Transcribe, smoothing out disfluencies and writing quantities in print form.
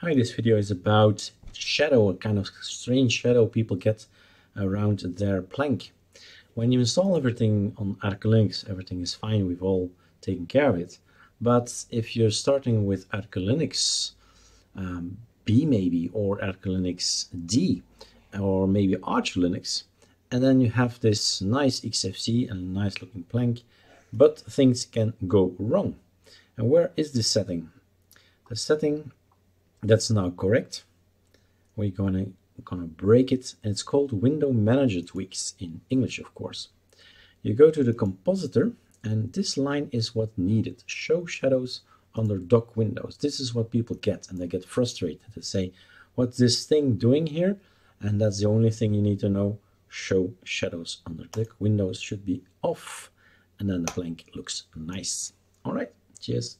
Hi, this video is about shadow, a kind of strange shadow people get around their Plank. When you install everything on Arco Linux, everything is fine, we've all taken care of it. But if you're starting with Arco Linux B maybe, or Arco Linux D, or maybe Arch Linux, and then you have this nice XFCE and a nice looking Plank, but things can go wrong. And where is the setting? The setting that's now correct. We're gonna break it, and it's called Window Manager Tweaks in English, of course. You go to the compositor, and this line is what needed. Show shadows under dock windows. This is what people get, and they get frustrated. They say, "What's this thing doing here?" And that's the only thing you need to know. Show shadows under dock windows should be off, and then the Plank looks nice. All right, cheers.